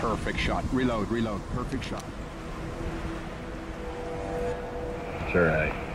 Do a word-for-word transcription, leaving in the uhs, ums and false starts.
Perfect shot. Reload, reload. Perfect shot. It's all right.